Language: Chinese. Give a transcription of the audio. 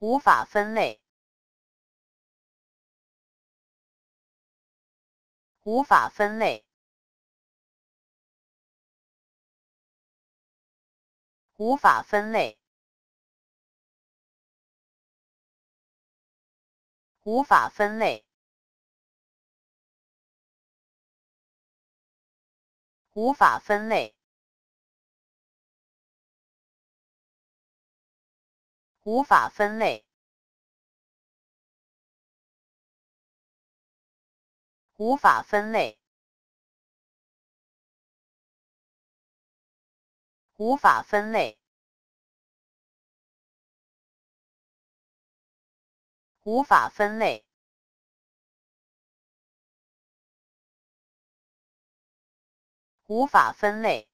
无法分类，无法分类，无法分类，无法分类，无法分类。 无法分类，无法分类，无法分类，无法分类，无法分类。